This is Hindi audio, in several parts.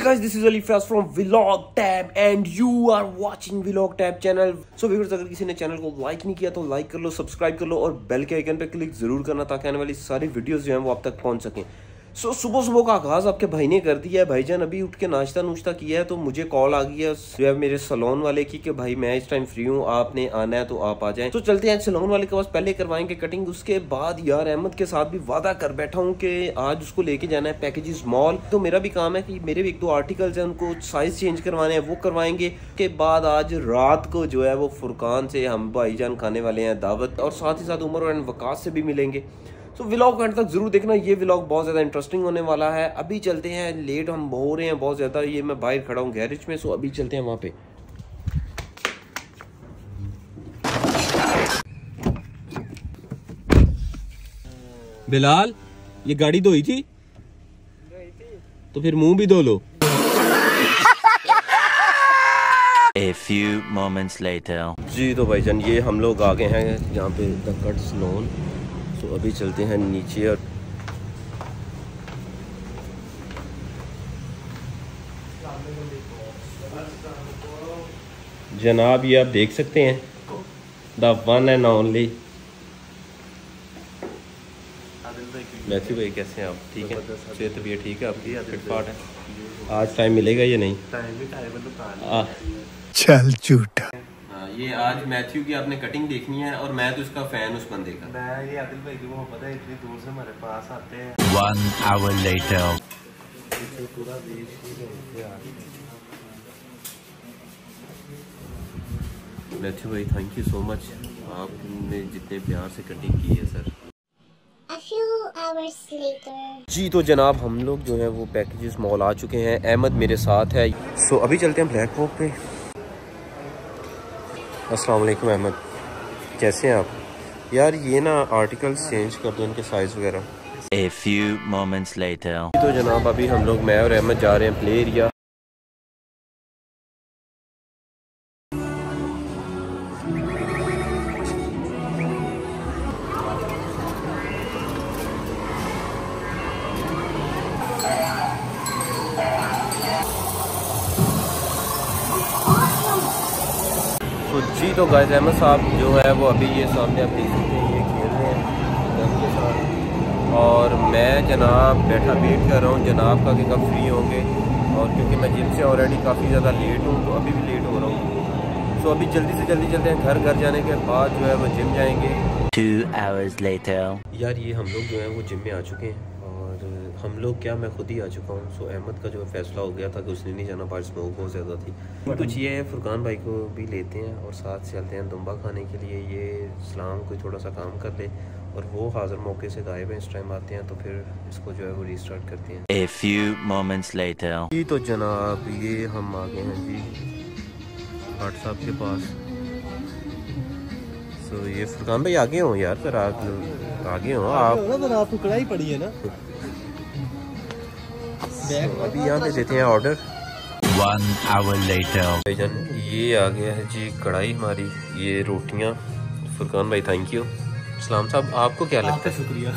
Hey guys, this is Adil Fayyaz from Vlog Tab and you are watching Vlog Tab channel. So viewers, अगर किसी ने चैनल को लाइक नहीं किया तो लाइक कर लो, सब्सक्राइब कर लो और बेल के आइकन पर क्लिक जरूर करना ताकि आने वाली सारी वीडियोस जो हैं वो आप तक पहुंच सकें। सो सुबह का आगाज़ आपके भाई ने कर दिया है। भाईजान अभी उठ के नाश्ता किया है तो मुझे कॉल आ गई है मेरे सैलून वाले की कि भाई मैं इस टाइम फ्री हूँ, आपने आना है तो आप आ जाएं। तो चलते हैं सैलून वाले के पास, पहले करवाएंगे कटिंग। उसके बाद यार अहमद के साथ भी वादा कर बैठा हूँ कि आज उसको लेके जाना है पैकेजेस मॉल। तो मेरा भी काम है कि मेरे भी एक दो आर्टिकल्स हैं, उनको साइज चेंज करवाने हैं, वो करवाएंगे। उसके बाद आज रात को जो है वो फुरकान से हम भाईजान खाने वाले हैं दावत, और साथ ही साथ उमर एंड वकास से भी मिलेंगे। तो व्लॉग का अंत तक जरूर देखना, ये व्लॉग बहुत ज़्यादा इंटरेस्टिंग होने वाला है। अभी चलते हैं, लेट हम हो रहे हैं बहुत ज़्यादा। ये मैं बाहर खड़ा हूँ गैरेज में, सो अभी चलते हैं वहाँ पे। बिलाल, ये गाड़ी धोई थी तो फिर मुंह भी धो लो। A few moments later. जी तो भाईजान ये हम लोग आ गए हैं यहाँ पे द कट स्नोन। तो अभी चलते हैं नीचे। और जनाब ये आप देख सकते हैं the one and only Matthew भाई, कैसे हैं आप? ठीक है, सेहत तबीयत ठीक है आपकी? फिटफाट है? आज टाइम मिलेगा या नहीं? चल झूठा। ये आज मैथ्यू की आपने कटिंग देखनी है और मैं तो इसका फैन उस बंदे का। मैं ये आदिल भाई की मोहब्बत है, इतनी दूर से हमारे पास आते हैं। 1 hour later. पूरा देश ही मैथ्यू भाई, थैंक यू सो मच, आपने जितने प्यार से कटिंग की है सर। जी तो जनाब हम लोग जो है वो पैकेजेस मॉल आ चुके हैं, अहमद मेरे साथ है। सो अभी चलते हैं ब्लैक वॉक पे। अस्सलाम वालेकुम अहमद, कैसे हैं आप? यार ये ना आर्टिकल्स चेंज कर दो इनके साइज़ वगैरह। A few moments later. तो जनाब अभी हम लोग, मैं और अहमद जा रहे हैं प्ले एरिया। जी तो गाइस अहमद साहब जो है वो अभी ये सामने आप देख सकते हैं ये खेल रहे हैं दम के साथ, और मैं जनाब बैठा वेट कर रहा हूँ जनाब का कि कब फ्री होंगे। और क्योंकि मैं जिम से ऑलरेडी काफ़ी ज़्यादा लेट हूँ तो अभी भी लेट हो रहा हूँ। सो अभी जल्दी से जल्दी चलते हैं, घर जाने के बाद जो है वो जिम जाएंगे। 2 hours later. यार ये हम लोग जो है वो जिम में आ चुके हैं, हम लोग क्या मैं खुद ही आ चुका हूँ। सो अहमद का जो फैसला हो गया था कि उसने नहीं जाना, बाहर स्मोक बहुत ज़्यादा थी। कुछ ये है फुरकान भाई को भी लेते हैं और साथ चलते हैं दुम्बा खाने के लिए। ये इस्लाम कोई थोड़ा सा काम कर ले और वो हाज़िर मौके से गायब है, इस टाइम आते हैं तो फिर इसको जो है वो रीस्टार्ट करते हैं। A few moments later. जी तो जनाब ये हम आ गए हैं जी भाट साहब के पास। तो ये फुरकान भाई आगे हों यार, सर आप आगे हों, आप टुकड़ा ही पड़ी है ना। अभी यहाँ पे देते हैं ऑर्डर। 1 hour later. भाईजान ये आ गया है जी कढ़ाई हमारी, ये रोटियाँ। फुरकान भाई थैंक यू। इस्लाम साहब आपको क्या लगता है? शुक्रिया।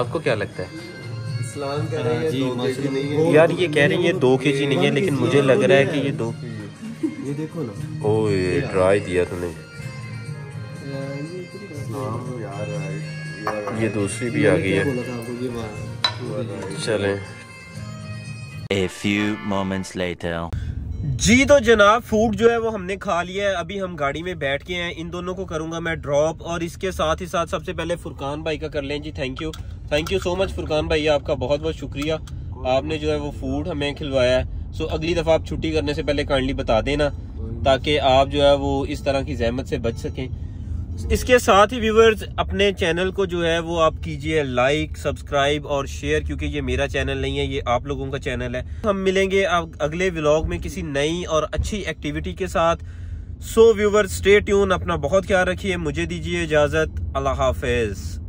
आपको क्या लगता है? इस्लाम कह रहे हैं जी नहीं है। यार ये कह रही है 2 kg नहीं है, लेकिन मुझे लग रहा है कि ये 2 ये देखो ना। ओ ये ट्राई दिया तुमने यार, ये दूसरी भी आ गई है। चले A few moments later. जी तो जनाब फूड जो है वो हमने खा लिया है, अभी हम गाड़ी में बैठ के हैं। इन दोनों को करूंगा मैं ड्रॉप, और इसके साथ ही साथ सबसे पहले फुरकान भाई का कर लें जी। Thank you so much Furqan भाई, आपका बहुत बहुत शुक्रिया, आपने जो है वो फूड हमें खिलवाया है। सो अगली दफ़ा आप छुट्टी करने से पहले काइंडली बता देना ताकि आप जो है वो इस तरह की जहमत से बच सकें। इसके साथ ही व्यूवर्स अपने चैनल को जो है वो आप कीजिए लाइक, सब्सक्राइब और शेयर, क्योंकि ये मेरा चैनल नहीं है, ये आप लोगों का चैनल है। हम मिलेंगे अब अगले व्लॉग में किसी नई और अच्छी एक्टिविटी के साथ। सो व्यूवर्स स्टे ट्यून, अपना बहुत ख्याल रखिए, मुझे दीजिए इजाज़त, अल्लाह हाफिज़।